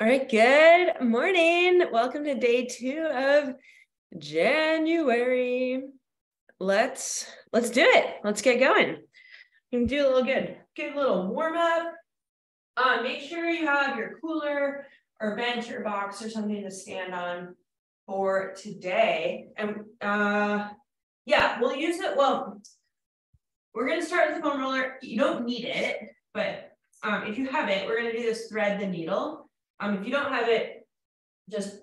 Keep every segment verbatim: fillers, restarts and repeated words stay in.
All right, good morning. Welcome to day two of January. Let's, let's do it. Let's get going. You can do a little good, good little warm up. Uh, make sure you have your cooler or bench or box or something to stand on for today. And uh, yeah, we'll use it. Well, we're gonna start with the foam roller. You don't need it, but um, if you have it, we're gonna do this thread the needle. Um, if you don't have it, just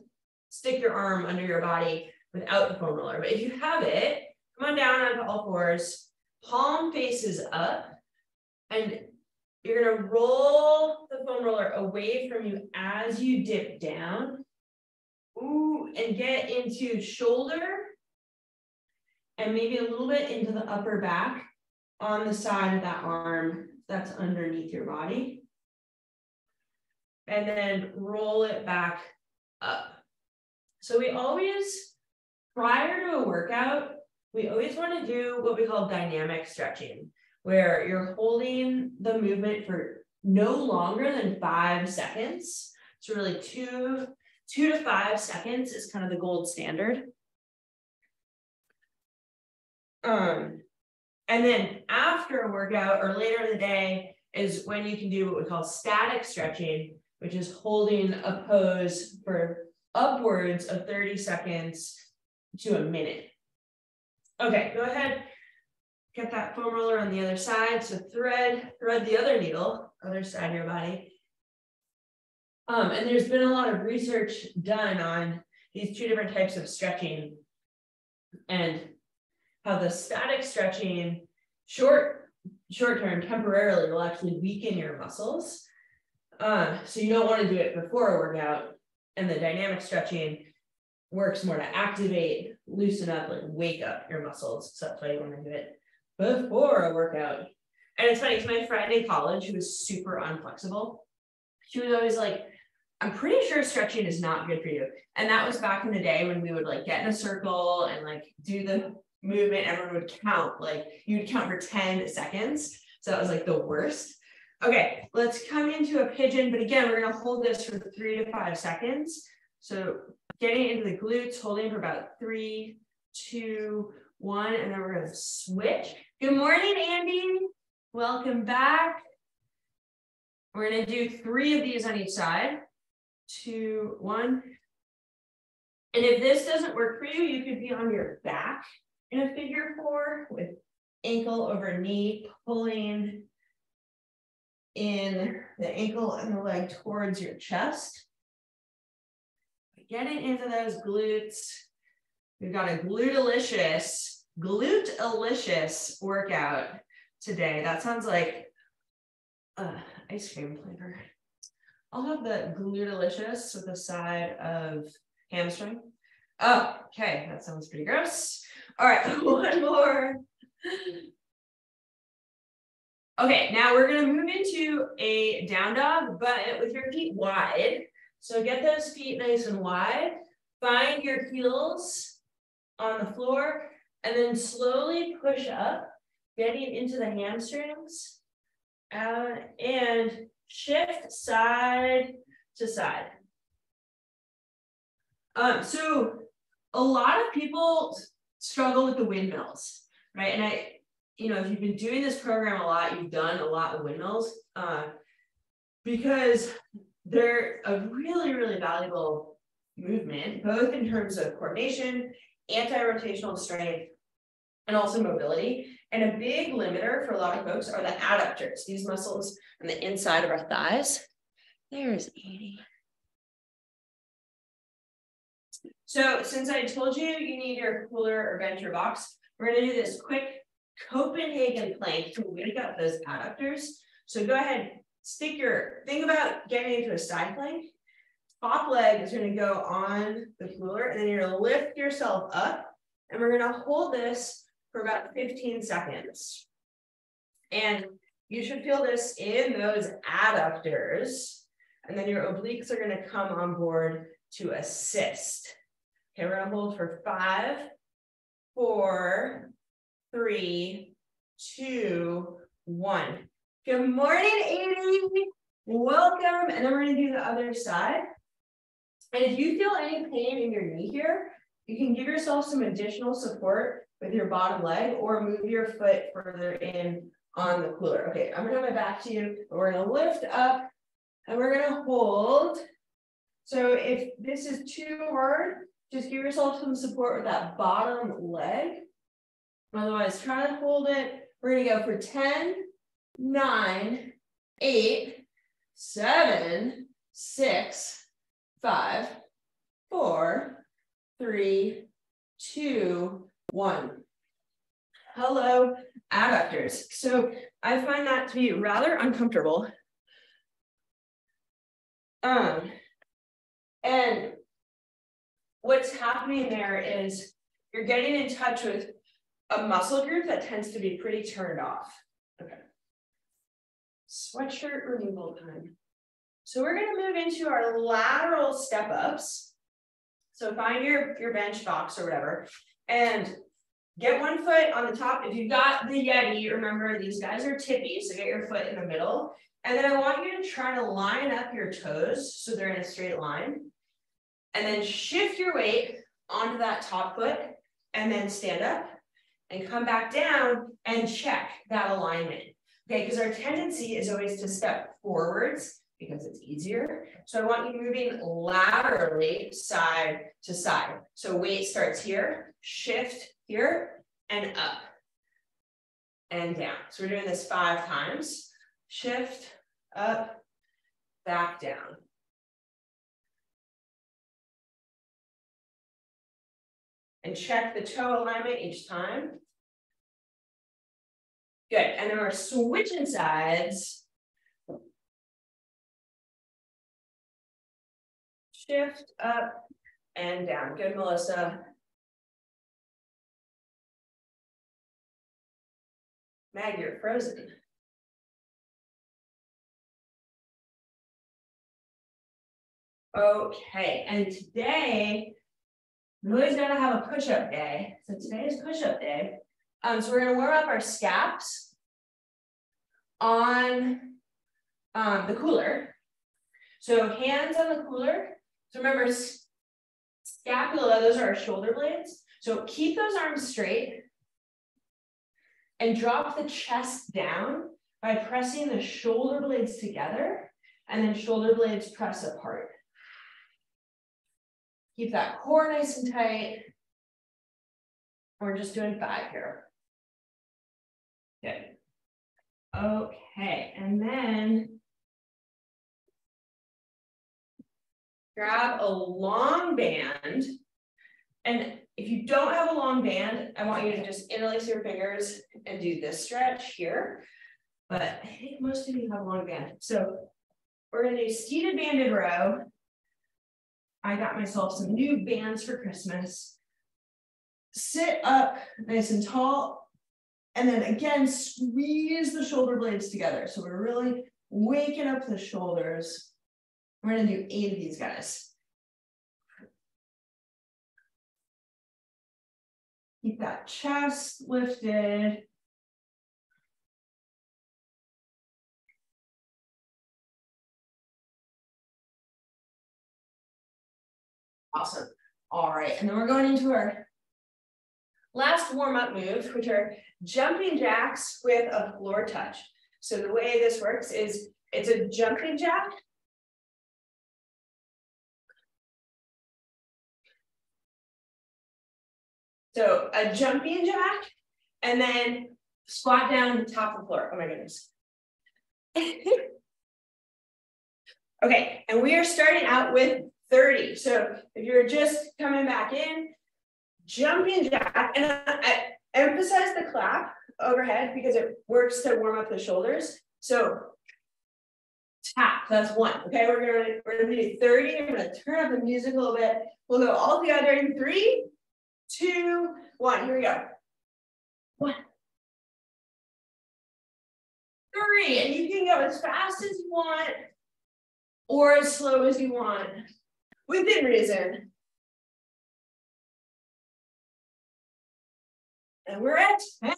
stick your arm under your body without the foam roller. But if you have it, come on down onto all fours, palm faces up, and you're gonna roll the foam roller away from you as you dip down. Ooh, and get into shoulder and maybe a little bit into the upper back on the side of that arm that's underneath your body. And then roll it back up. So we always, prior to a workout, we always want to do what we call dynamic stretching, where you're holding the movement for no longer than five seconds. So really two, two to five seconds is kind of the gold standard. Um, and then after a workout or later in the day is when you can do what we call static stretching, which is holding a pose for upwards of thirty seconds to a minute. Okay, go ahead, get that foam roller on the other side. So thread, thread the other needle, other side of your body. Um, and there's been a lot of research done on these two different types of stretching and how the static stretching, short, short-term, temporarily will actually weaken your muscles. Uh, so you don't want to do it before a workout, and the dynamic stretching works more to activate, loosen up, like wake up your muscles. So that's why you want to do it before a workout. And it's funny, because my friend in college, who was super unflexible, she was always like, I'm pretty sure stretching is not good for you. And that was back in the day when we would like get in a circle and like do the movement. Everyone would count, like you'd count for ten seconds. So that was like the worst. Okay, let's come into a pigeon, but again, we're gonna hold this for three to five seconds. So getting into the glutes, holding for about three, two, one, and then we're gonna switch. Good morning, Andy. Welcome back. We're gonna do three of these on each side. Two, one. And if this doesn't work for you, you could be on your back in a figure four with ankle over knee, pulling in the ankle and the leg towards your chest. Getting into those glutes. We've got a glutelicious, glutelicious workout today. That sounds like uh, ice cream flavor. I'll have the glutelicious with the side of hamstring. Oh, okay, that sounds pretty gross. All right, one more. Okay, now we're gonna move into a down dog, but with your feet wide. So get those feet nice and wide. Find your heels on the floor and then slowly push up, getting into the hamstrings uh, and shift side to side. Um, so a lot of people struggle with the windmills, right? And I, you know, if you've been doing this program a lot, you've done a lot of windmills uh, because they're a really, really valuable movement, both in terms of coordination, anti-rotational strength, and also mobility. And a big limiter for a lot of folks are the adductors, these muscles on the inside of our thighs. There's eighty. So since I told you, you need your cooler or bench or box, we're gonna do this quick Copenhagen plank to wake up those adductors. So go ahead, stick your, think about getting into a side plank. Top leg is gonna go on the floor, and then you're gonna lift yourself up, and we're gonna hold this for about fifteen seconds. And you should feel this in those adductors, and then your obliques are gonna come on board to assist. Okay, we're gonna hold for five, four, three, two, one. Good morning, Amy. Welcome, and then we're gonna do the other side. And if you feel any pain in your knee here, you can give yourself some additional support with your bottom leg or move your foot further in on the cooler. Okay, I'm gonna have my back to you, and we're gonna lift up and we're gonna hold. So if this is too hard, just give yourself some support with that bottom leg. Otherwise, try to hold it. We're gonna go for ten, nine, eight, seven, six, five, four, three, two, one. Hello, adductors. So I find that to be rather uncomfortable. Um, and what's happening there is you're getting in touch with a muscle group that tends to be pretty turned off. Okay. Sweatshirt removal time. So we're gonna move into our lateral step ups. So find your, your bench box or whatever, and get one foot on the top. If you've got the Yeti, remember these guys are tippy, so get your foot in the middle. And then I want you to try to line up your toes so they're in a straight line. And then shift your weight onto that top foot and then stand up and come back down and check that alignment. Okay, because our tendency is always to step forwards because it's easier. So I want you moving laterally side to side. So weight starts here, shift here, and up and down. So we're doing this five times. Shift, up, back down. And check the toe alignment each time. Good, and then we're switching sides. Shift up and down. Good, Melissa. Maggie, you're frozen. Okay, and today, Lily's gonna have a push-up day. So today is push-up day. Um, so we're gonna warm up our scaps on um, the cooler. So hands on the cooler. So remember, scapula, those are our shoulder blades. So keep those arms straight and drop the chest down by pressing the shoulder blades together and then shoulder blades press apart. Keep that core nice and tight. We're just doing five here. Good. Okay, and then grab a long band. And if you don't have a long band, I want you to just interlace your fingers and do this stretch here. But I think most of you have a long band. So we're gonna do seated banded row. I got myself some new bands for Christmas. Sit up nice and tall, and then again, squeeze the shoulder blades together. So we're really waking up the shoulders. We're gonna do eight of these guys. Keep that chest lifted. Awesome. All right, and then we're going into our last warm-up move, which are jumping jacks with a floor touch. So the way this works is it's a jumping jack. So a jumping jack and then squat down to top of the floor. Oh my goodness. Okay, and we are starting out with thirty. So if you're just coming back in, jumping jack, and I emphasize the clap overhead because it works to warm up the shoulders. So tap, that's one. Okay, we're gonna we're gonna do thirty. I'm gonna turn up the music a little bit. We'll go all together in three, two, one. Here we go. One, three, and you can go as fast as you want or as slow as you want, within reason. And we're at ten.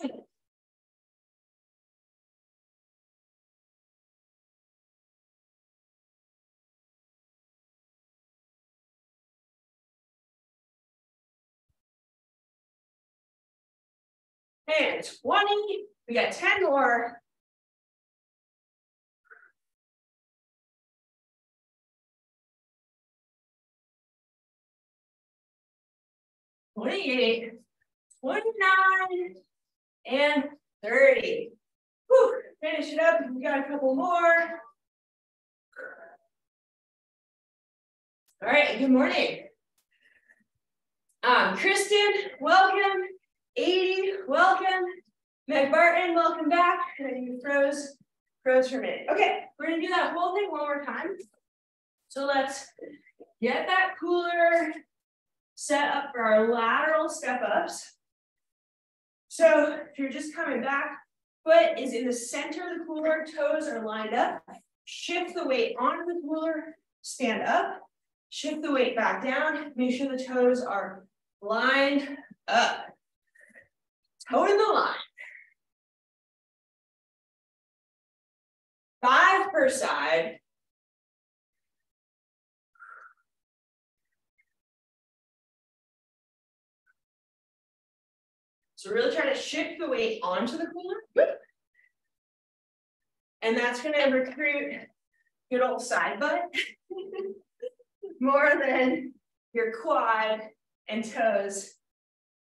and twenty, we got ten more. twenty-eight, twenty-nine, and thirty. Whew, finish it up. We got a couple more. All right, good morning. Um, Kristen, welcome. eighty, welcome. Meg Barton, welcome back. And then you froze, froze for a minute. Okay, we're gonna do that whole thing one more time. So let's get that cooler set up for our lateral step ups. So if you're just coming back, foot is in the center of the cooler, toes are lined up. Shift the weight onto the cooler, stand up. Shift the weight back down. Make sure the toes are lined up. Toe in the line. Five per side. So really try to shift the weight onto the cooler. And that's going to recruit good old side butt. More than your quad and toes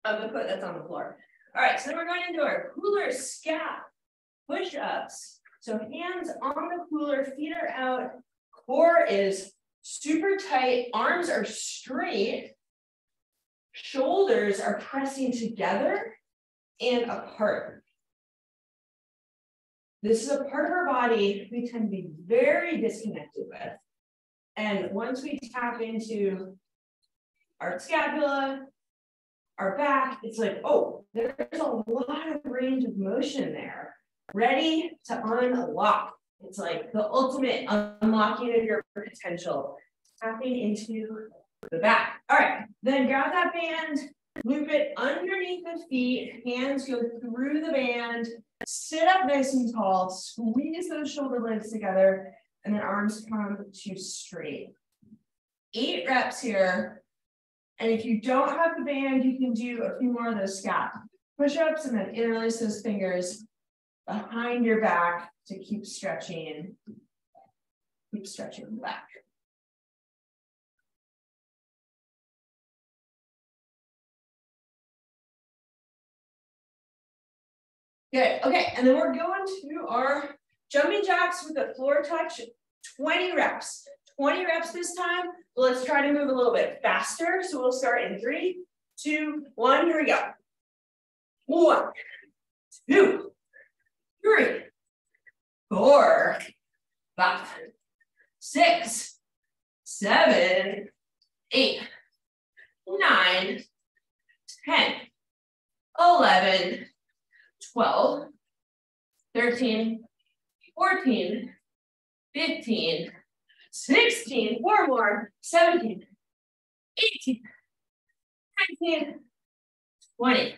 of the foot that's on the floor. All right, so then we're going into our cooler scap push-ups. So hands on the cooler, feet are out, core is super tight, arms are straight, shoulders are pressing together and apart. This is a part of our body we tend to be very disconnected with. And once we tap into our scapula, our back, it's like, oh, there's a lot of range of motion there. Ready to unlock. It's like the ultimate unlocking of your potential. Tapping into the back. All right, then grab that band, loop it underneath the feet, hands go through the band, sit up nice and tall, squeeze those shoulder blades together, and then arms come to straight. Eight reps here. And if you don't have the band, you can do a few more of those scap push-ups and then interlace those fingers behind your back to keep stretching, keep stretching the back. Good, okay, and then we're going to our jumping jacks with a floor touch, twenty reps. twenty reps this time. Let's try to move a little bit faster. So we'll start in three, two, one. Here we go. One, two, three, four, five, six, seven, eight, nine, ten, eleven, twelve, thirteen, fourteen, fifteen, sixteen, four more, seventeen, eighteen, nineteen, twenty.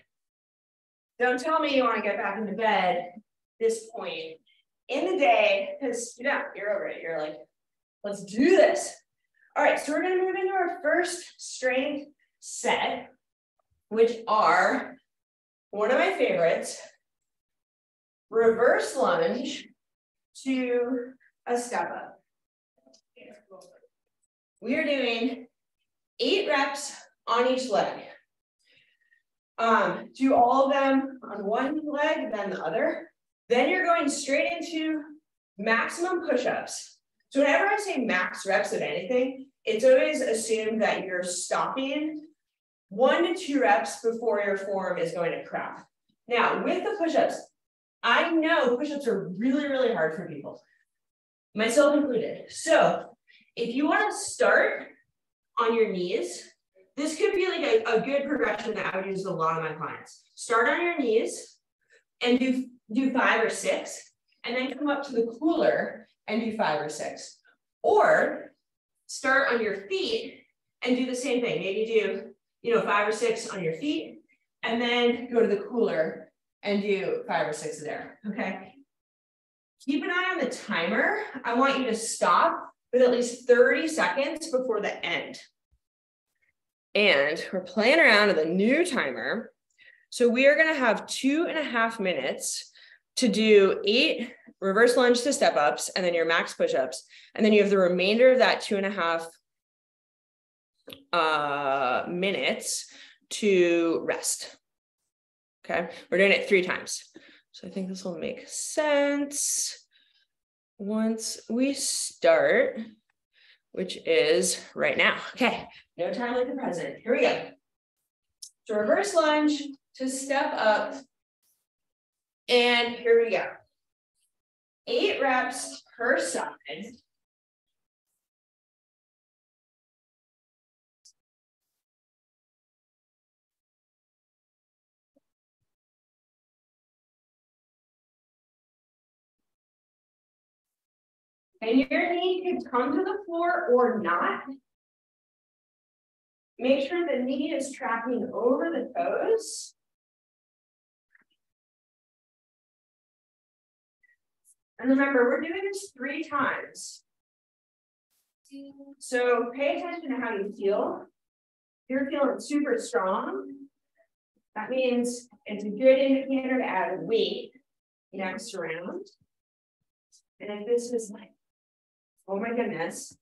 Don't tell me you want to get back into bed at this point in the day, because you know, you're over it. You're like, let's do this. All right, so we're going to move into our first strength set, which are one of my favorites, reverse lunge to a step up. We are doing eight reps on each leg. Um, do all of them on one leg, then the other. Then you're going straight into maximum push-ups. So whenever I say max reps of anything, it's always assumed that you're stopping one to two reps before your form is going to crap. Now, with the push-ups, I know push-ups are really, really hard for people, myself included. So if you want to start on your knees, this could be like a, a good progression that I would use with a lot of my clients. Start on your knees and do, do five or six, and then come up to the cooler and do five or six. Or start on your feet and do the same thing. Maybe do, you know, five or six on your feet, and then go to the cooler and do five or six there, okay? Keep an eye on the timer. I want you to stop with at least thirty seconds before the end. And we're playing around with a new timer. So we are going to have two and a half minutes to do eight reverse lunge to step ups and then your max push-ups. And then you have the remainder of that two and a half uh, minutes to rest. Okay. We're doing it three times. So I think this will make sense once we start, which is right now. Okay. No time like the present. Here we go. So reverse lunge to step up. And here we go. Eight reps per side. And your knee can come to the floor or not. Make sure the knee is tracking over the toes. And remember, we're doing this three times. So pay attention to how you feel. If you're feeling super strong, that means it's a good indicator to add weight next round. And if this is like, oh my goodness,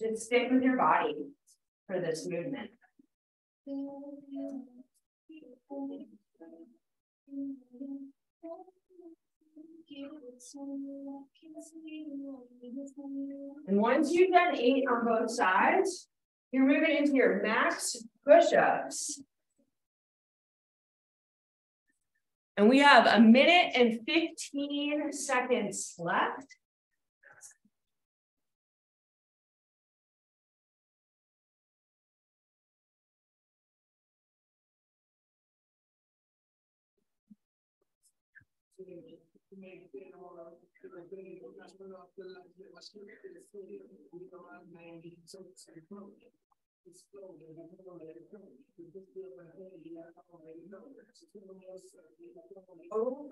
just stick with your body for this movement. And once you've done eight on both sides, you're moving into your max push-ups. And we have a minute and fifteen seconds left. Oh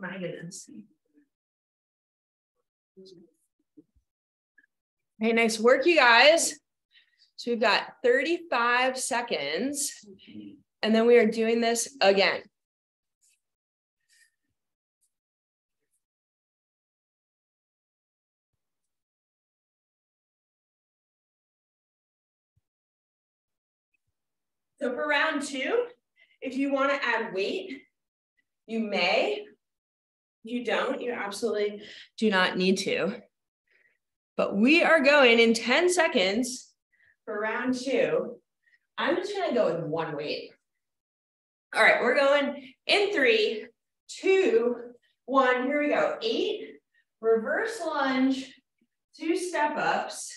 my goodness. Hey, nice work, you guys. So we've got thirty-five seconds, and then we are doing this again. So for round two, if you want to add weight, you may. You don't, you absolutely do not need to. But we are going in ten seconds for round two. I'm just going to go with one weight. All right, we're going in three, two, one. Here we go. Eight, reverse lunge, two step ups.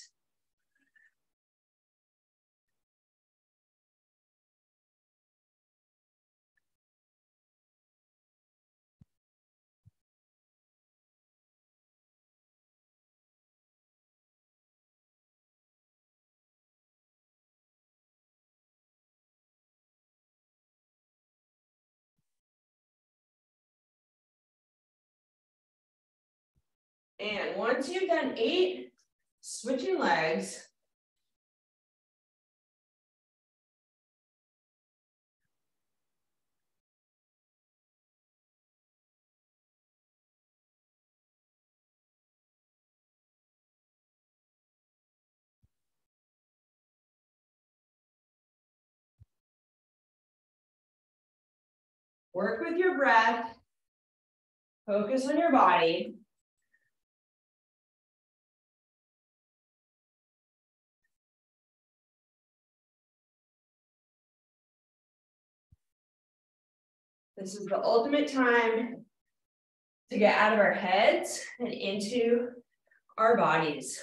And once you've done eight, switching legs. Work with your breath. Focus on your body. This is the ultimate time to get out of our heads and into our bodies.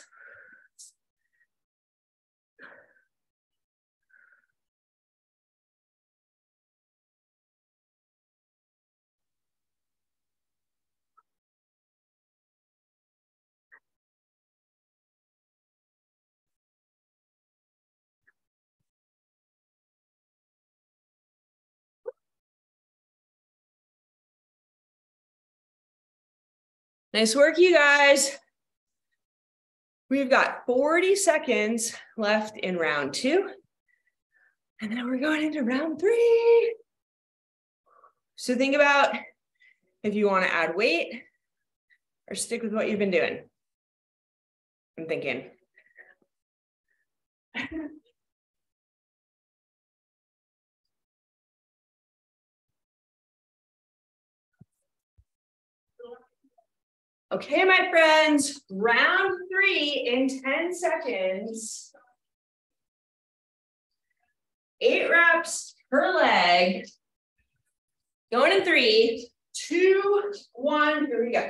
Nice work, you guys. We've got forty seconds left in round two. And then we're going into round three. So think about if you want to add weight or stick with what you've been doing. I'm thinking. Okay, my friends, round three in ten seconds. Eight reps per leg. Going in three, two, one, here we go.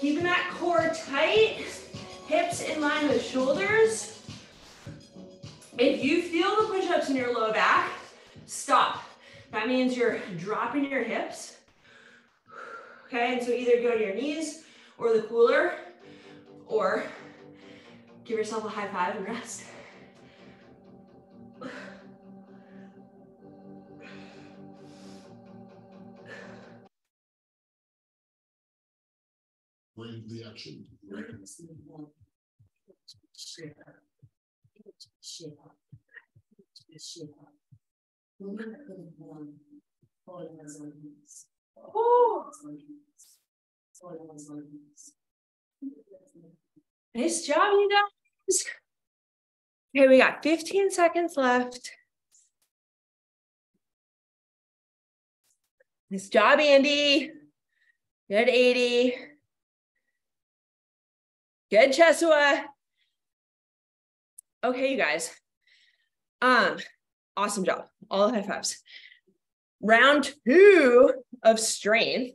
Keeping that core tight, hips in line with shoulders. If you feel the push-ups in your low back, stop. That means you're dropping your hips. Okay, and so either go to your knees or the cooler, or give yourself a high five and rest. Bring the action. Oh. Nice job, you guys. Okay, we got fifteen seconds left. Nice job, Andy. Good, eighty. Good, Chesua. Okay, you guys. Um, awesome job. All high fives. Round two of strength,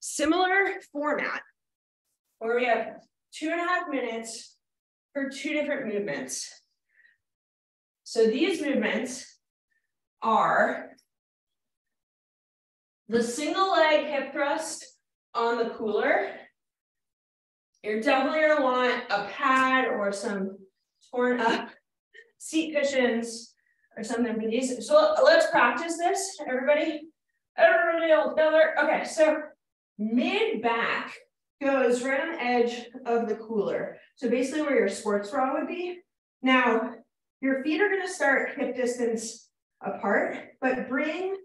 similar format, where we have two and a half minutes for two different movements. So these movements are the single leg hip thrust on the cooler. You're definitely going to want a pad or some torn up seat cushions or something for these. So let's practice this, everybody. Everybody all together. Okay, so mid-back goes right on the edge of the cooler. So basically where your sports bra would be. Now, your feet are going to start hip distance apart, but bring,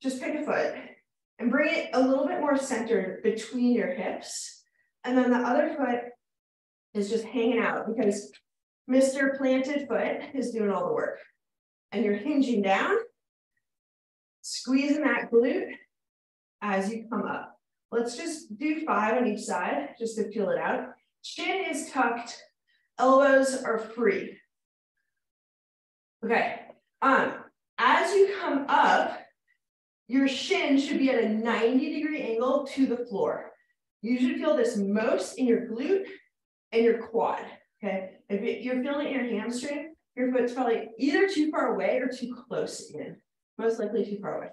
just pick a foot and bring it a little bit more centered between your hips. And then the other foot is just hanging out because Mister Planted Foot is doing all the work. And you're hinging down, squeezing that glute as you come up. Let's just do five on each side just to feel it out. Chin is tucked, elbows are free. Okay, um, as you come up, your shin should be at a ninety degree angle to the floor. You should feel this most in your glute and your quad, okay? If you're feeling it in your hamstring, your foot's probably either too far away or too close in, most likely too far away.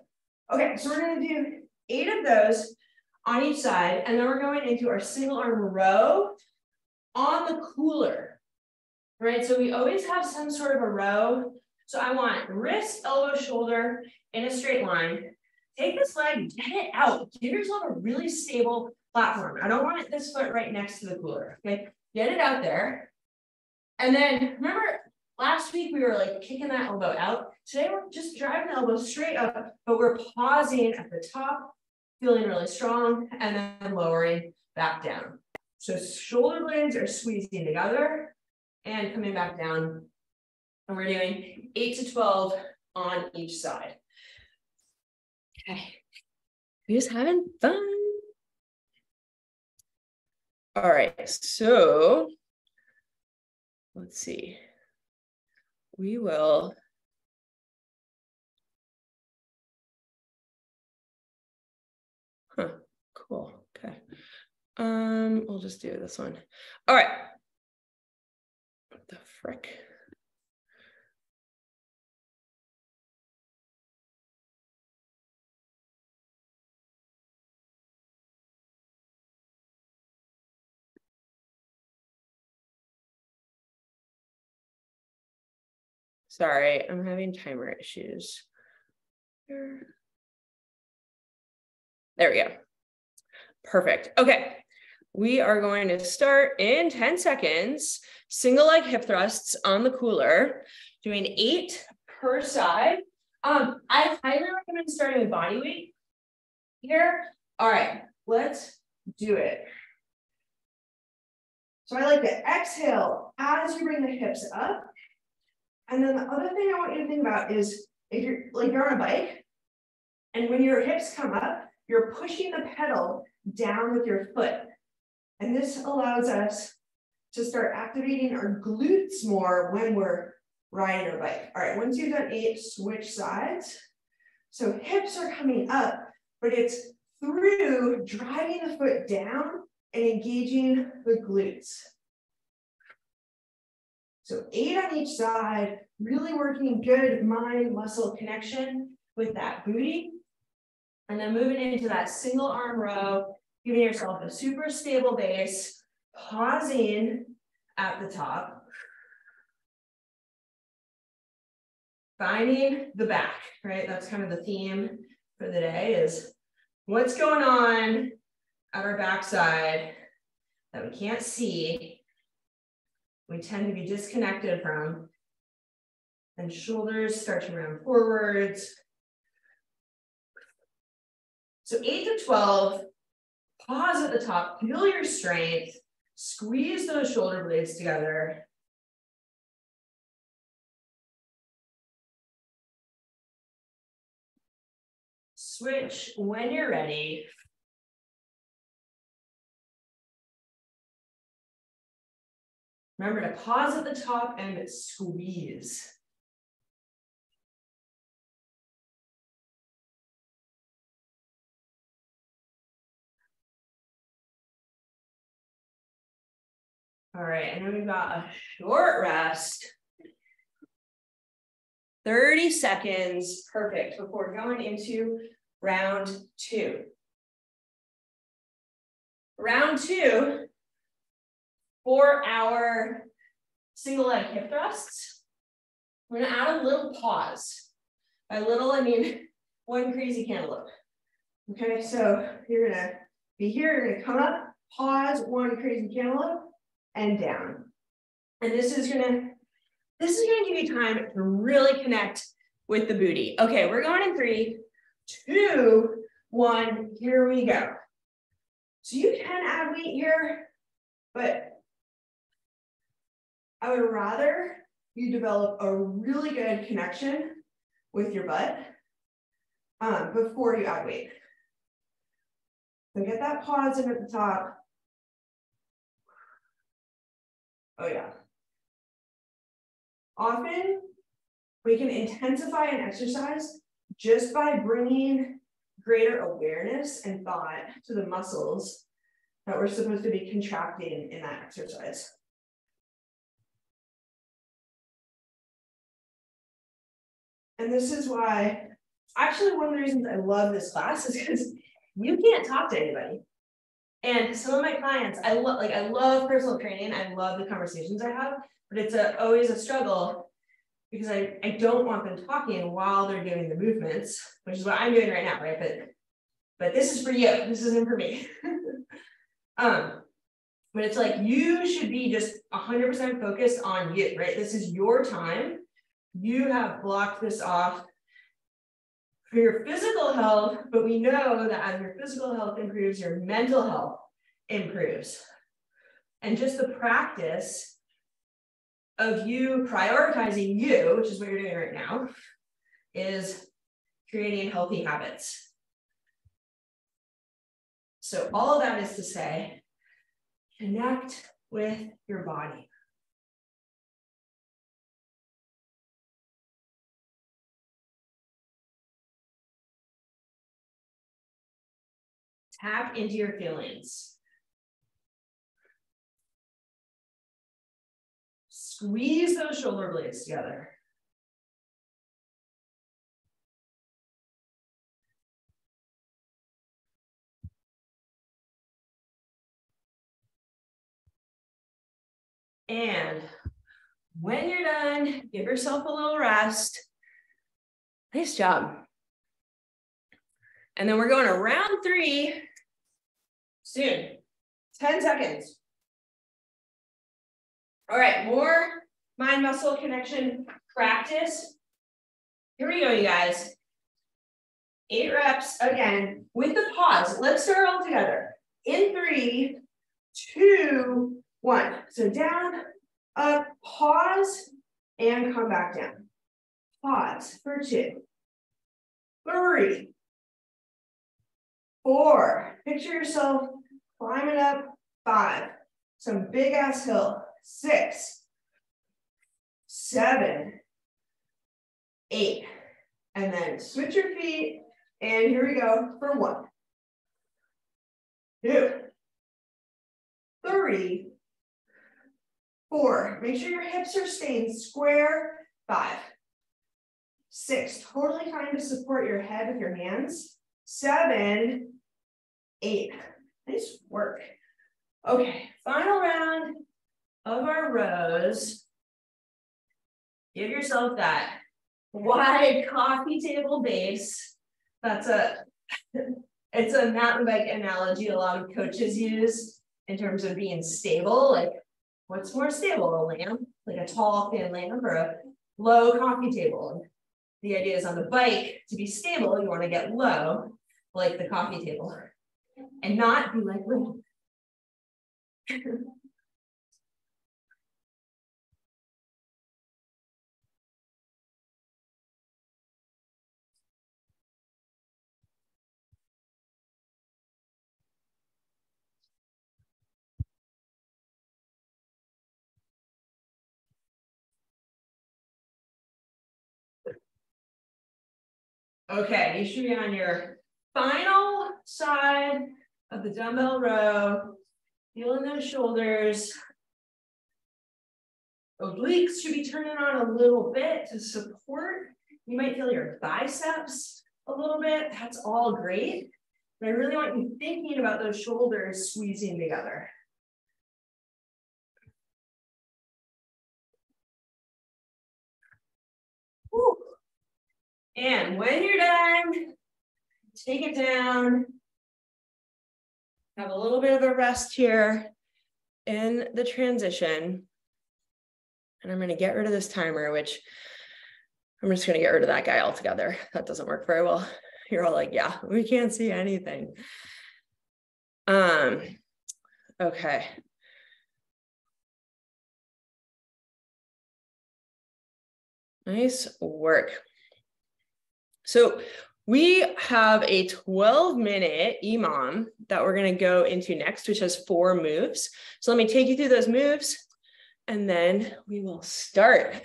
Okay, so we're gonna do eight of those on each side, and then we're going into our single arm row on the cooler, right? So we always have some sort of a row. So I want wrist, elbow, shoulder in a straight line. Take this leg, get it out. Give yourself a really stable platform. I don't want this foot right next to the cooler, okay? get it out there. And then remember last week, we were like kicking that elbow out. Today, we're just driving the elbow straight up, but we're pausing at the top, feeling really strong, and then lowering back down. So shoulder blades are squeezing together and coming back down. And we're doing eight to twelve on each side. Okay, we're just having fun. All right, so let's see. We will huh, cool. Okay. Um, we'll just do this one. All right. What the frick? Sorry, I'm having timer issues. There we go. Perfect. Okay, we are going to start in ten seconds. Single leg hip thrusts on the cooler, doing eight per side. Um, I highly recommend starting with body weight here. All right, let's do it. So I like to exhale as you bring the hips up. And then the other thing I want you to think about is if you're like you're on a bike and when your hips come up, you're pushing the pedal down with your foot. And this allows us to start activating our glutes more when we're riding our bike. All right, once you've done eight, switch sides. So hips are coming up, but it's through driving the foot down and engaging the glutes. So eight on each side, really working good mind-muscle connection with that booty. And then moving into that single arm row, giving yourself a super stable base, pausing at the top, finding the back, right? That's kind of the theme for the day is what's going on at our backside that we can't see. We tend to be disconnected from, and shoulders start to round forwards. So eight to twelve, pause at the top, feel your strength, squeeze those shoulder blades together. Switch when you're ready. Remember to pause at the top and squeeze. All right, and then we've got a short rest. thirty seconds, perfect, before going into round two. Round two. For our single leg hip thrusts, we're gonna add a little pause. By little, I mean one crazy cantaloupe. Okay, so you're gonna be here, you're gonna come up, pause, one crazy cantaloupe, and down. And this is gonna, this is gonna give you time to really connect with the booty. Okay, we're going in three, two, one, here we go. So you can add weight here, but I would rather you develop a really good connection with your butt um, before you add weight. So get that pause in at the top. Oh yeah. Often we can intensify an exercise just by bringing greater awareness and thought to the muscles that we're supposed to be contracting in that exercise. And this is why, actually, one of the reasons I love this class is because you can't talk to anybody. And some of my clients, I love, like, I love personal training. I love the conversations I have, but it's a, always a struggle because I, I don't want them talking while they're doing the movements, which is what I'm doing right now, right? But, but this is for you. This isn't for me. um, But it's like, you should be just one hundred percent focused on you, right? This is your time. You have blocked this off for your physical health, but we know that as your physical health improves, your mental health improves. And just the practice of you prioritizing you, which is what you're doing right now, is creating healthy habits. So all of that is to say, connect with your body. Tap into your feelings. Squeeze those shoulder blades together. And when you're done, give yourself a little rest. Nice job. And then we're going to round three soon. ten seconds. All right, more mind-muscle connection practice. Here we go, you guys. Eight reps again with the pause. Let's start all together. In three, two, one. So down, up, pause, and come back down. Pause for two, three, four. Picture yourself climbing up. Five, some big ass hill. Six, seven, eight. And then switch your feet. And here we go for one, two, three, four, make sure your hips are staying square. Five, six, totally trying to support your head with your hands. Seven, eight, nice work. Okay, final round of our rows. Give yourself that wide coffee table base. That's a, it's a mountain bike analogy a lot of coaches use in terms of being stable, like, what's more stable, a lamp, like a tall, thin lamp, or a low coffee table? The idea is on the bike, to be stable, you want to get low, like the coffee table, and not be like lamp. Okay, you should be on your final side of the dumbbell row, feeling those shoulders. Obliques should be turning on a little bit to support. You might feel your biceps a little bit. That's all great. But I really want you thinking about those shoulders squeezing together. Woo. And when you're done, take it down. Have a little bit of a rest here in the transition. And I'm going to get rid of this timer, which I'm just going to get rid of that guy altogether. That doesn't work very well. You're all like, yeah, we can't see anything. Um, okay. Nice work. So we have a twelve minute EMOM that we're going to go into next, which has four moves. So let me take you through those moves and then we will start.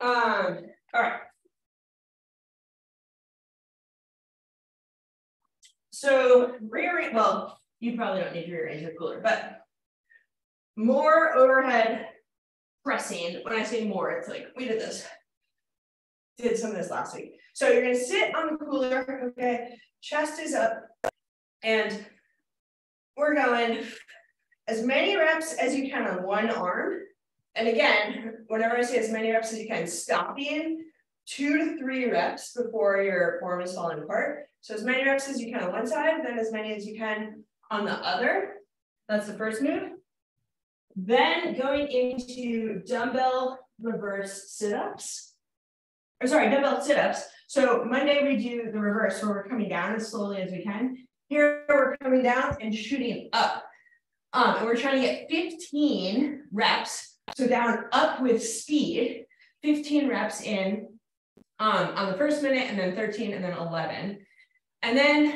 Um, all right. So rearrange, well, you probably don't need to rearrange your cooler, but more overhead pressing. When I say more, it's like, we did this. Did some of this last week. So you're gonna sit on the cooler, okay? Chest is up, and we're going as many reps as you can on one arm. And again, whenever I say as many reps as you can, stopping two to three reps before your form is falling apart. So as many reps as you can on one side, then as many as you can on the other. That's the first move. Then going into dumbbell reverse sit-ups, or sorry, dumbbell sit-ups. So Monday we do the reverse where we're coming down as slowly as we can. Here we're coming down and shooting up. Um, and we're trying to get fifteen reps. So down, up with speed, fifteen reps in um, on the first minute, and then thirteen, and then eleven. And then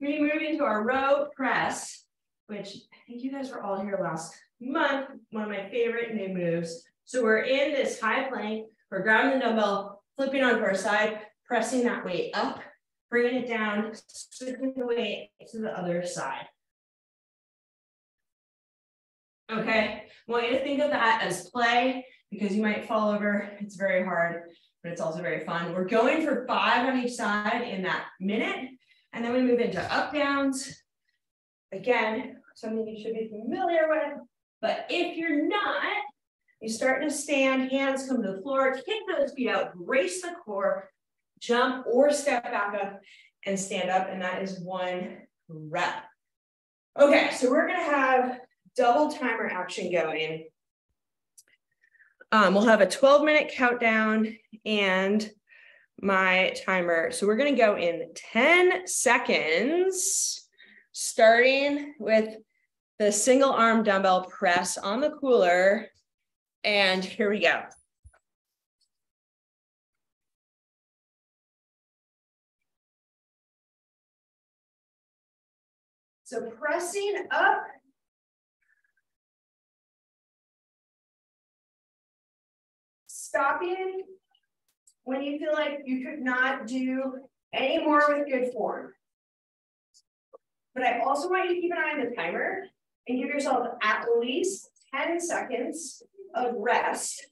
we move into our row press, which I think you guys were all here last month, one of my favorite new moves. So we're in this high plank, we're grabbing the dumbbell, flipping onto our side, pressing that weight up, bringing it down, switching the weight to the other side. Okay, I want you to think of that as play because you might fall over. It's very hard, but it's also very fun. We're going for five on each side in that minute. And then we move into up downs. Again, something you should be familiar with, but if you're not, you start to stand, hands come to the floor, kick those feet out, brace the core, jump or step back up and stand up. And that is one rep. Okay, so we're gonna have double timer action going. Um, we'll have a twelve minute countdown and my timer. So we're going to go in ten seconds, starting with the single arm dumbbell press on the cooler. And here we go. So pressing up. Stopping when you feel like you could not do any more with good form. But I also want you to keep an eye on the timer and give yourself at least ten seconds of rest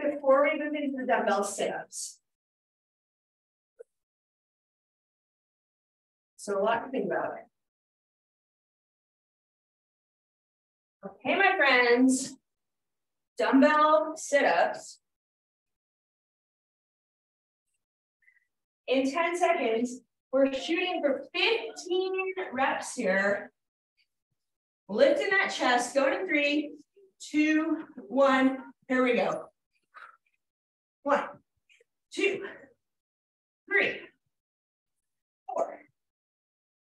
before we move into the dumbbell sit-ups. So a lot to think about. Okay, my friends. Dumbbell sit-ups. In ten seconds, we're shooting for fifteen reps here. Lifting that chest, go to three, two, one, here we go. One, two, three, four,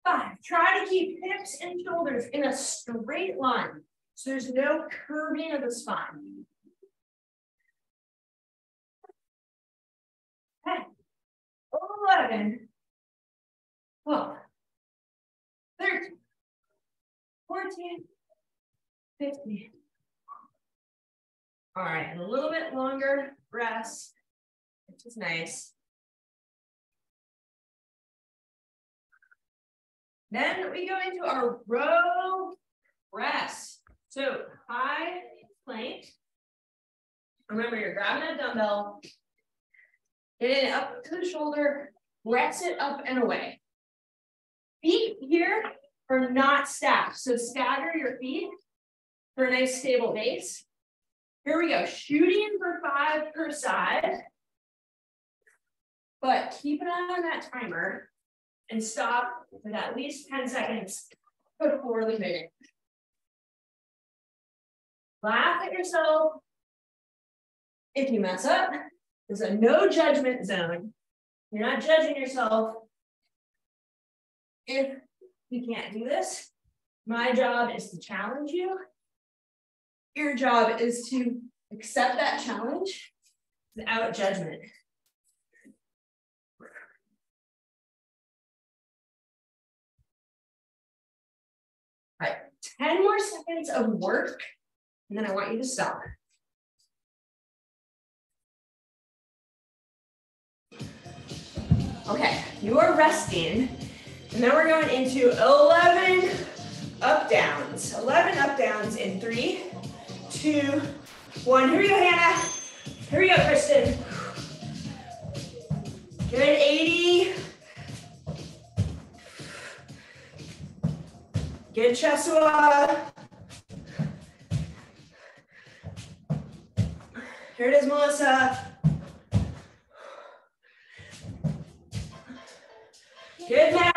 five. Try to keep hips and shoulders in a straight line. So there's no curving of the spine. ten, eleven, twelve, thirteen, fourteen, fifteen. All right, and a little bit longer rest, which is nice. Then we go into our row press. So high plank, remember you're grabbing a dumbbell, get it up to the shoulder, press it up and away. Feet here are not stacked, so stagger your feet for a nice stable base. Here we go, shooting for five per side, but keep an eye on that timer and stop with at least ten seconds before the minute. Laugh at yourself if you mess up. There's a no judgment zone. You're not judging yourself. If you can't do this, my job is to challenge you. Your job is to accept that challenge without judgment. All right, ten more seconds of work. And then I want you to stop. Okay, you are resting. And then we're going into eleven up downs. eleven up downs in three, two, one. Here we go, Hannah. Here we go, Kristen. Good, eighty. Good, Cheswa. Here it is, Melissa. Good, Matt.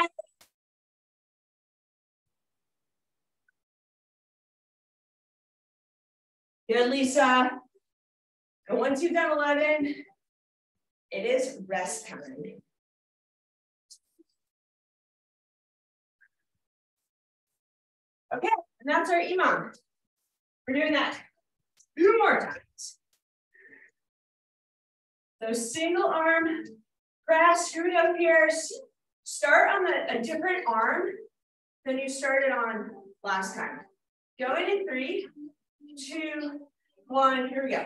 Good, Lisa. And once you've done eleven, it is rest time. Okay, and that's our imam. We're doing that two more times. So single arm press, screw it up here. Start on a, a different arm than you started on last time. Go in in three, two, one, here we go.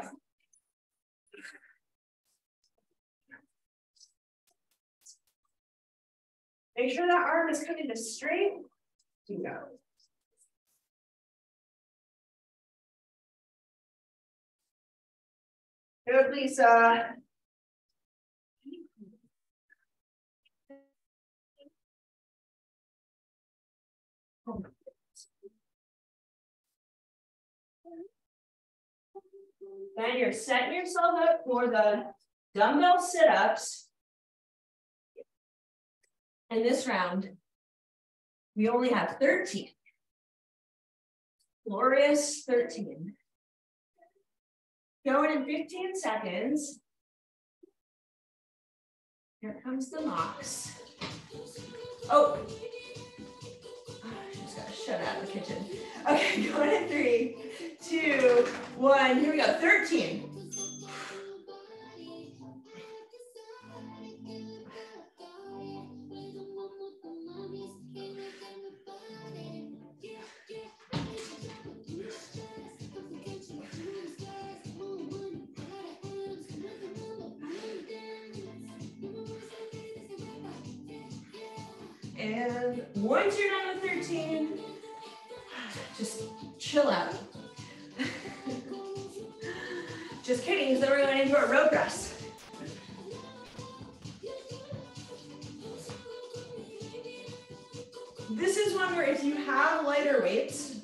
Make sure that arm is coming to straight, you go. Good, Lisa. Then you're setting yourself up for the dumbbell sit-ups. And this round, we only have thirteen. Glorious thirteen. Going in fifteen seconds. Here comes the Mox. Oh, I just gotta shut out of the kitchen. Okay, going in three, two, one. Here we go. thirteen. And once you're done with thirteen, just chill out. Just kidding, because then we're going into our road press. This is one where if you have lighter weights,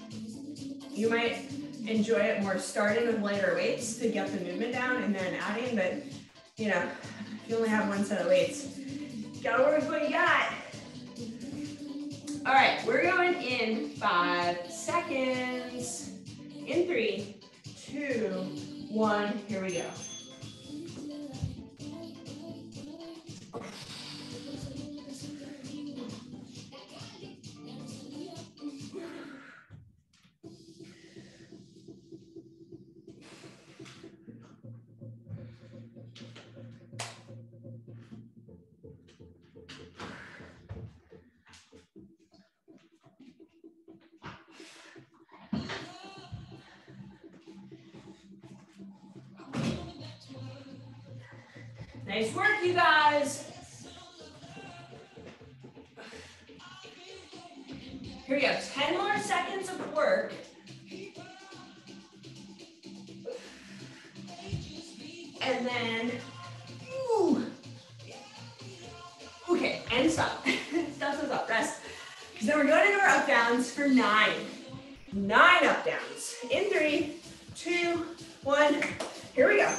you might enjoy it more starting with lighter weights to get the movement down and then adding, but you know, if you only have one set of weights, you gotta work with what you got. All right, we're going in five seconds. In three, two, one, here we go. Nice work, you guys. Here we go, ten more seconds of work. And then, ooh. Okay, and stop. Stop, stop, stop, rest. Because then we're going into our up downs for nine. Nine up downs. In three, two, one, here we go.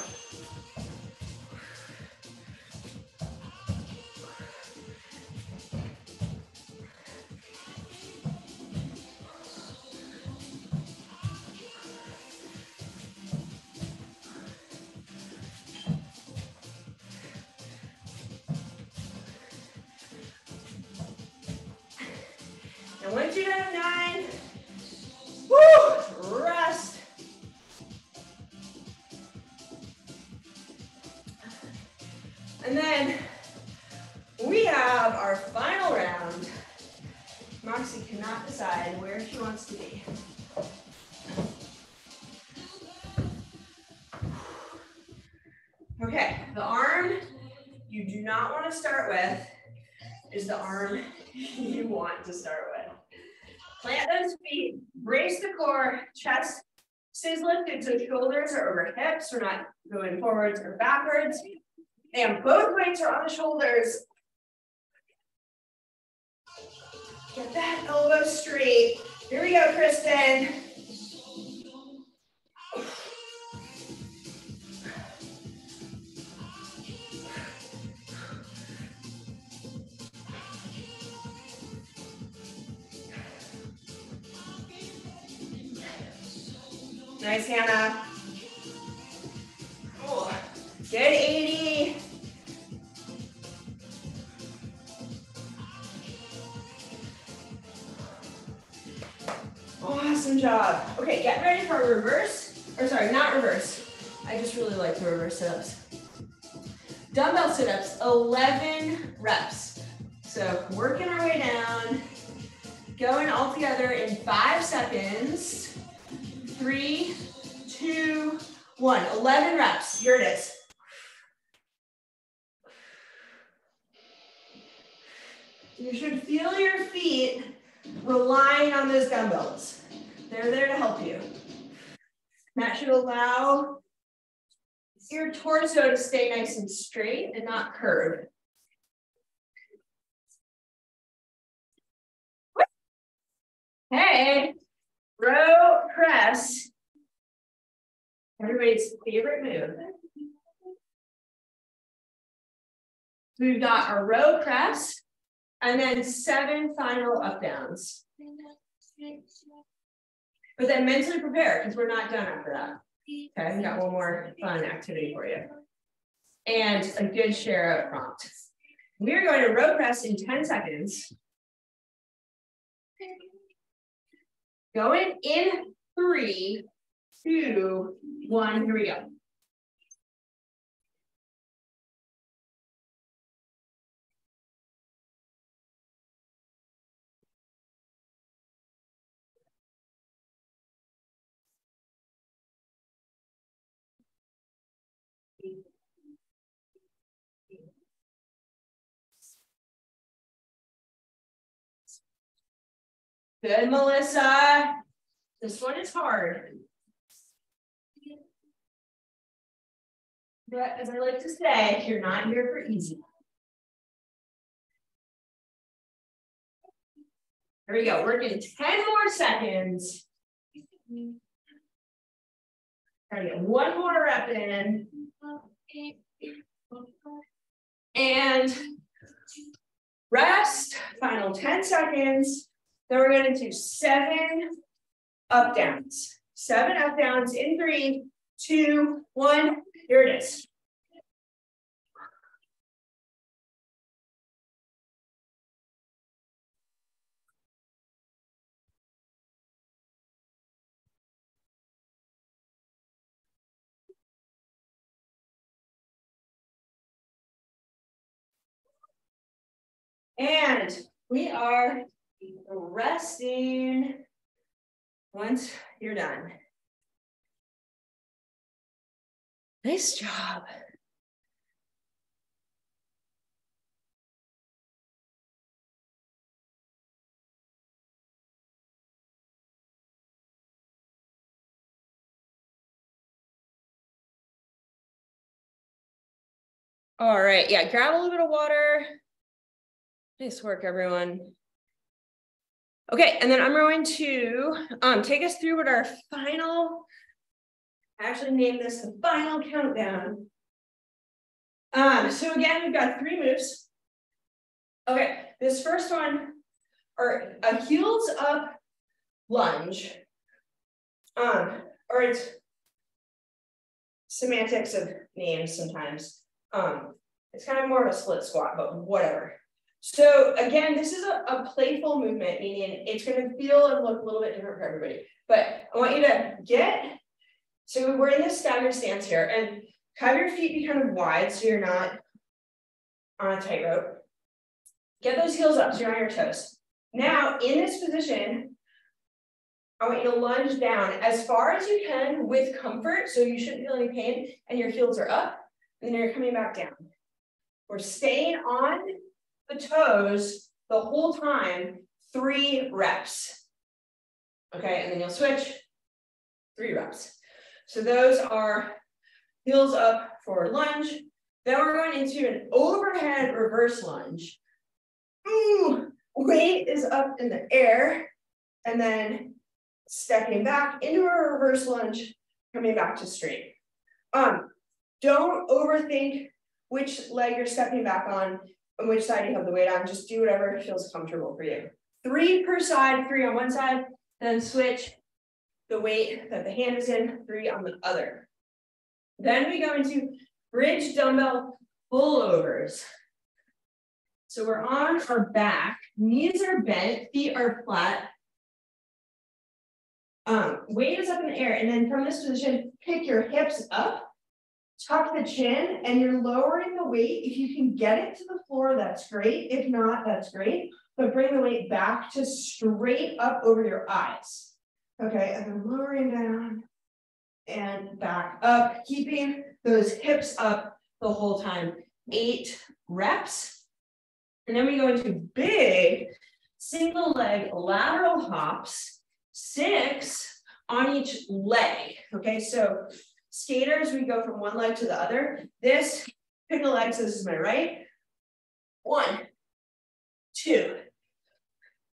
And then we have our final round. Moxie cannot decide where she wants to be. Okay, the arm you do not want to start with is the arm you want to start with. Plant those feet, brace the core, chest stays lifted so shoulders are over hips. We're not going forwards or backwards. And both weights are on the shoulders. Get that elbow straight. Here we go, Kristen. Nice, Hannah. job. Okay, get ready for a reverse, or sorry, not reverse. I just really like the reverse sit-ups. Dumbbell sit-ups, eleven reps. So working our way down, going all together in five seconds. Three, two, one. eleven reps, here it is. You should feel your feet relying on those dumbbells. They're there to help you. That should allow your torso to stay nice and straight and not curved. Hey, row press. Everybody's favorite move. We've got our row press. And then seven final up downs. But then mentally prepare because we're not done after that. Okay, I've got one more fun activity for you. And a good share of prompt. We're going to row press in ten seconds. Going in three, two, one, here we go. Good, Melissa. This one is hard. But as I like to say, you're not here for easy. There we go. We're getting ten more seconds. Try to get one more rep in. And rest. Final ten seconds. Then we're going to do seven up downs. Seven up downs in three, two, one. Here it is. And we are resting once you're done. Nice job. All right, yeah, grab a little bit of water. Nice work, everyone. Okay, and then I'm going to um, take us through what our final, I actually named this the final countdown. Um, so again, we've got three moves. Okay, this first one, or a heels up lunge, um, or it's semantics of names sometimes. Um, it's kind of more of a split squat, but whatever. So again, this is a, a playful movement, meaning it's going to feel and look a little bit different for everybody. But I want you to get, so we're in this staggered stance here, and have your feet be kind of wide so you're not on a tightrope. Get those heels up so you're on your toes. Now, in this position, I want you to lunge down as far as you can with comfort, so you shouldn't feel any pain, and your heels are up, and then you're coming back down. We're staying on the toes the whole time, three reps. Okay, and then you'll switch, three reps. So those are heels up for lunge. Then we're going into an overhead reverse lunge. Ooh, weight is up in the air, and then stepping back into a reverse lunge, coming back to straight. Um, don't overthink which leg you're stepping back on, on which side you have the weight on. Just do whatever feels comfortable for you. Three per side, three on one side, then switch the weight that the hand is in, three on the other. Then we go into bridge dumbbell pullovers. So we're on our back, knees are bent, feet are flat. Um, weight is up in the air, and then from this position, pick your hips up, tuck the chin, and you're lowering the weight. If you can get it to the floor, that's great. If not, that's great. But bring the weight back to straight up over your eyes. Okay, and then lowering down and back up, keeping those hips up the whole time. Eight reps. And then we go into big single leg lateral hops, six on each leg. Okay, so skaters, we go from one leg to the other. This, pick a leg, so this is my right. One, two,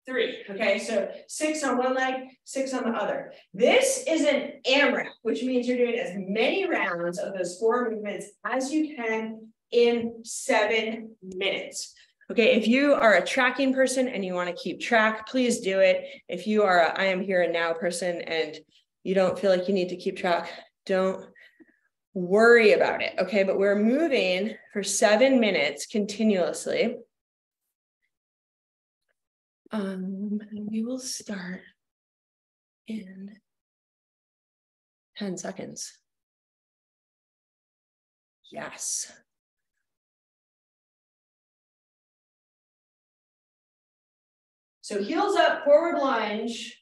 three. Okay, so six on one leg, six on the other. This is an AMRAP, which means you're doing as many rounds of those four movements as you can in seven minutes. Okay, if you are a tracking person and you want to keep track, please do it. If you are a I am here and now person and you don't feel like you need to keep track, don't worry about it. Okay, but we're moving for seven minutes continuously. Um, and we will start in ten seconds. Yes. So heels up, forward lunge,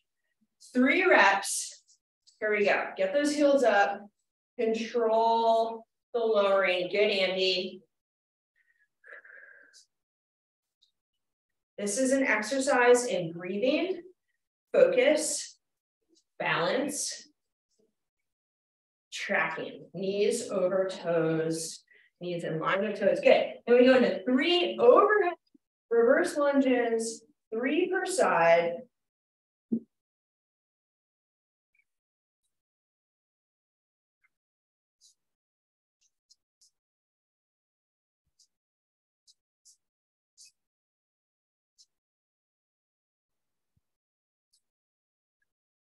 three reps. Here we go. Get those heels up. Control the lowering. Good, Andy. This is an exercise in breathing, focus, balance, tracking. Knees over toes, knees in line with toes. Good. Then we go into three overhead reverse lunges, three per side.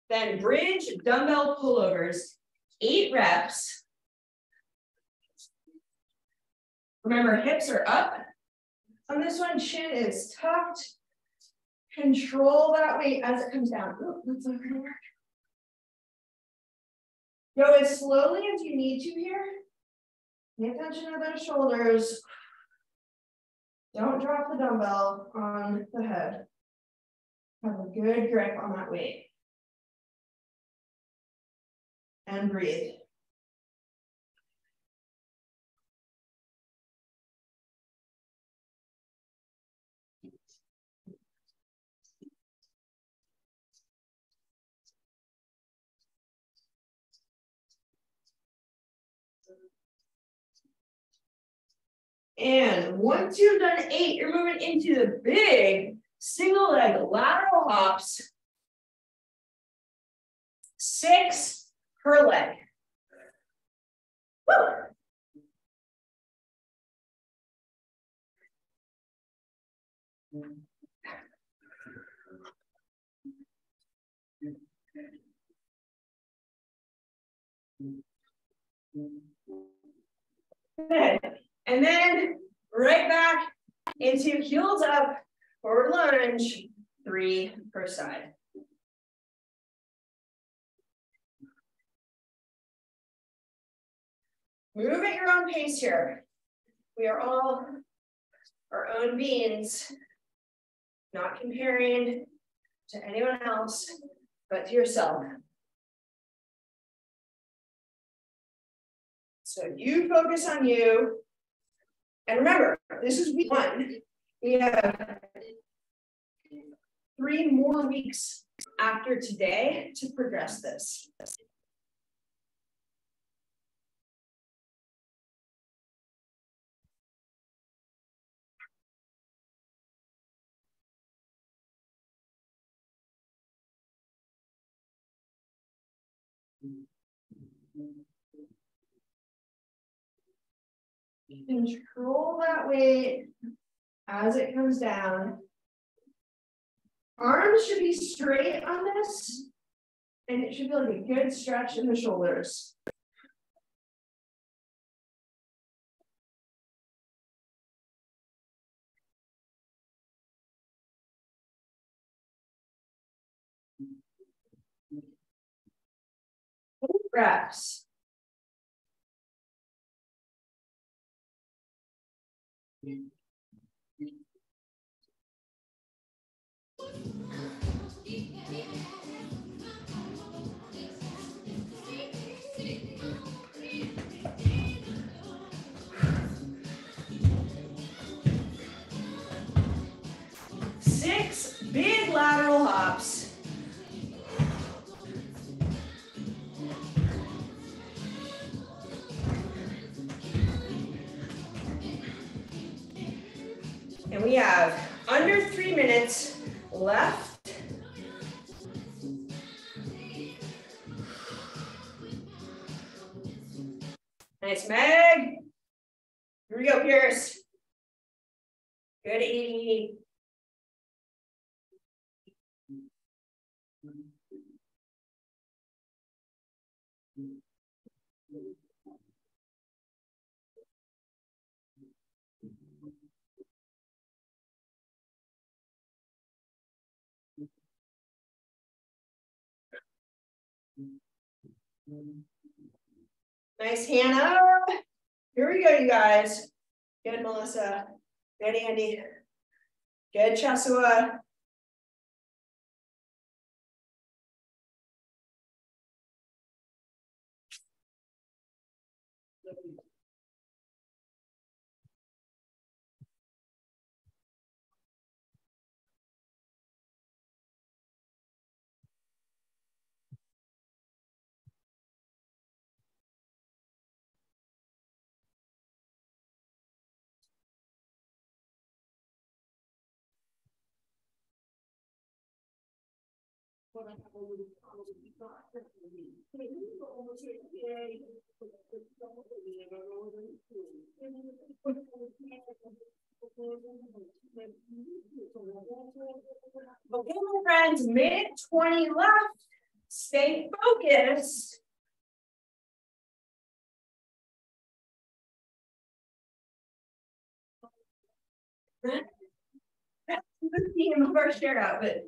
Then bridge dumbbell pullovers, eight reps. Remember, hips are up on this one, chin is tucked. Control that weight as it comes down. Oh, that's not gonna work. Go as slowly as you need to here. Pay attention to those shoulders. Don't drop the dumbbell on the head. Have a good grip on that weight. And breathe. And once you've done eight, you're moving into the big single leg lateral hops. Six per leg. Woo! Good. And then right back into heels up, forward lunge, three per side. Move at your own pace here. We are all our own beings, not comparing to anyone else, but to yourself. So you focus on you. And remember, this is week one. We have three more weeks after today to progress this. Control that weight as it comes down. Arms should be straight on this, and it should be like a good stretch in the shoulders. breaths. Six big lateral hops. And we have under three minutes left. Nice, Meg. Here we go, Pierce. Good, Edie. Nice, Hannah. Here we go, you guys. Good, Melissa. Good, Andy. Good, Chesua. Okay, my friends, minute twenty left. Stay focused. That's the theme of our share out, but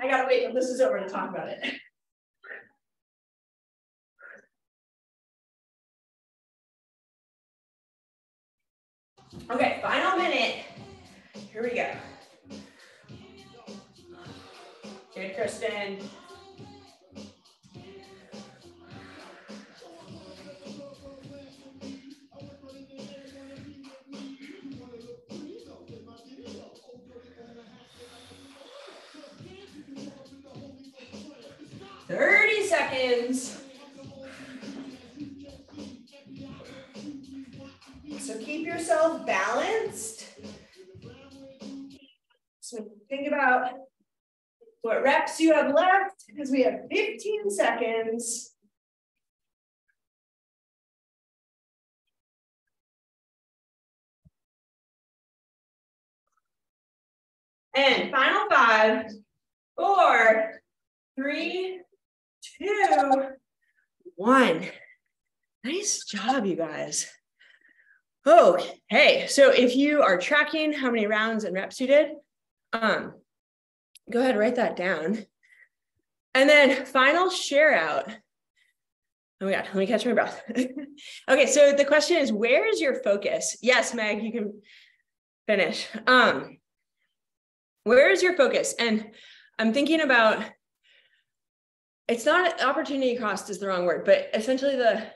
I gotta wait until this is over to talk about it. Okay, final minute. Here we go. Good, Kristen. thirty seconds. So keep yourself balanced. So think about what reps you have left because we have fifteen seconds. And final five, four, three, two, one. Nice job, you guys. Okay, so if you are tracking how many rounds and reps you did, um, go ahead, write that down. And then final share out. Oh my God, let me catch my breath. Okay, so the question is, where is your focus? Yes, Meg, you can finish. Um, where is your focus? And I'm thinking about, it's not opportunity cost is the wrong word, but essentially the,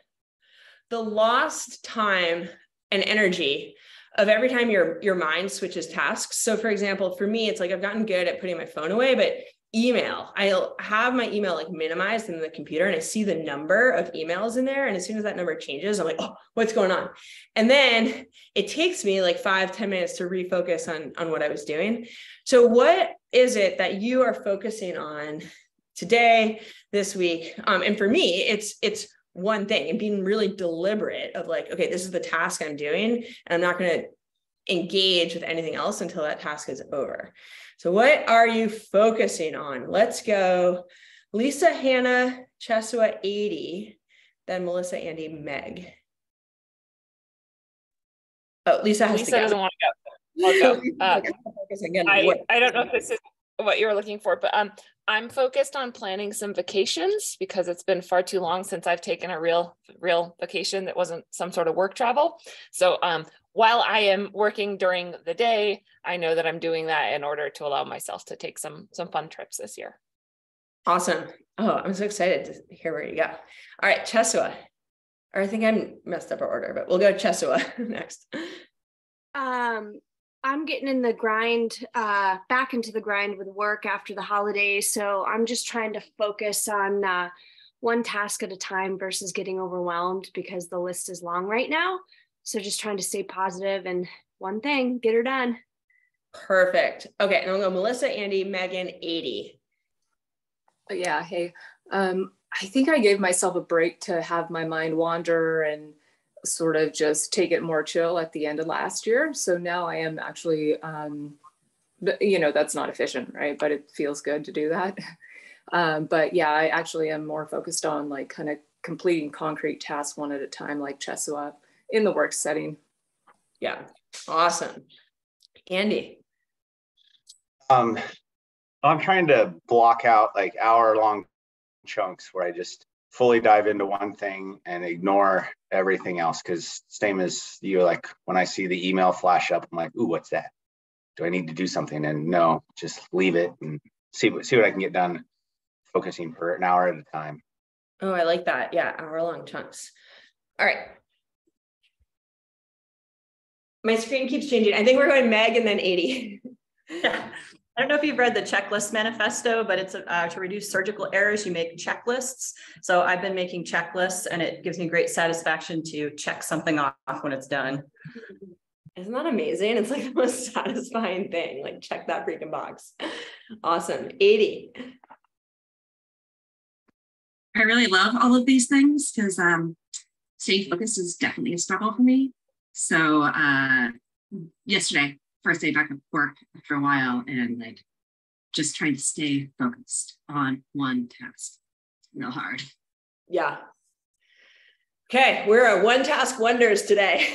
the lost time and energy of every time your, your mind switches tasks. So for example, for me, it's like, I've gotten good at putting my phone away, but email, I'll have my email like minimized in the computer and I see the number of emails in there. And as soon as that number changes, I'm like, oh, what's going on? And then it takes me like five, ten minutes to refocus on, on what I was doing. So what is it that you are focusing on today, this week? Um, and for me, it's, it's one thing and being really deliberate of like, okay, this is the task I'm doing and I'm not going to engage with anything else until that task is over. So what are you focusing on? Let's go. Lisa, Hannah, Chesua, eighty, then Melissa, Andy, Meg. Oh, Lisa has Lisa to go. Doesn't want to go. I'll go. Uh, I, I don't know if this is what you were looking for, but um, I'm focused on planning some vacations because it's been far too long since I've taken a real, real vacation that wasn't some sort of work travel. So um, while I am working during the day, I know that I'm doing that in order to allow myself to take some, some fun trips this year. Awesome. Oh, I'm so excited to hear where you go. All right, Chesua. Or I think I messed up our order, but we'll go Chesua next. Um. I'm getting in the grind, uh, back into the grind with work after the holidays. So I'm just trying to focus on uh, one task at a time versus getting overwhelmed because the list is long right now. So just trying to stay positive and one thing, get her done. Perfect. Okay. And I'll go Melissa, Andy, Megan, eighty. Oh, yeah. Hey, um, I think I gave myself a break to have my mind wander and sort of just take it more chill at the end of last year. So now I am actually, um, you know, that's not efficient, right? But it feels good to do that. Um, but yeah, I actually am more focused on like kind of completing concrete tasks one at a time, like Chesua in the work setting. Yeah. Awesome. Andy. Um, I'm trying to block out like hour long chunks where I just fully dive into one thing and ignore everything else. Cause same as you, like when I see the email flash up, I'm like, ooh, what's that? Do I need to do something? And no, just leave it and see what, see what I can get done, focusing for an hour at a time. Oh, I like that. Yeah. Hour long chunks. All right. My screen keeps changing. I think we're going Meg and then eighty. Yeah. I don't know if you've read the Checklist Manifesto, but it's uh, to reduce surgical errors, you make checklists. So I've been making checklists and it gives me great satisfaction to check something off when it's done. Isn't that amazing? It's like the most satisfying thing. Like check that freaking box. Awesome. eighty. I really love all of these things because um, staying focused is definitely a struggle for me. So uh, yesterday, first day back at work after a while, and like just trying to stay focused on one task. Real hard. Yeah. Okay, we're a one task wonders today.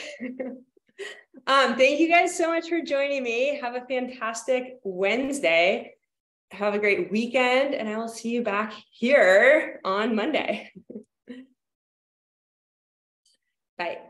um, thank you guys so much for joining me. Have a fantastic Wednesday. Have a great weekend, and I will see you back here on Monday. Bye.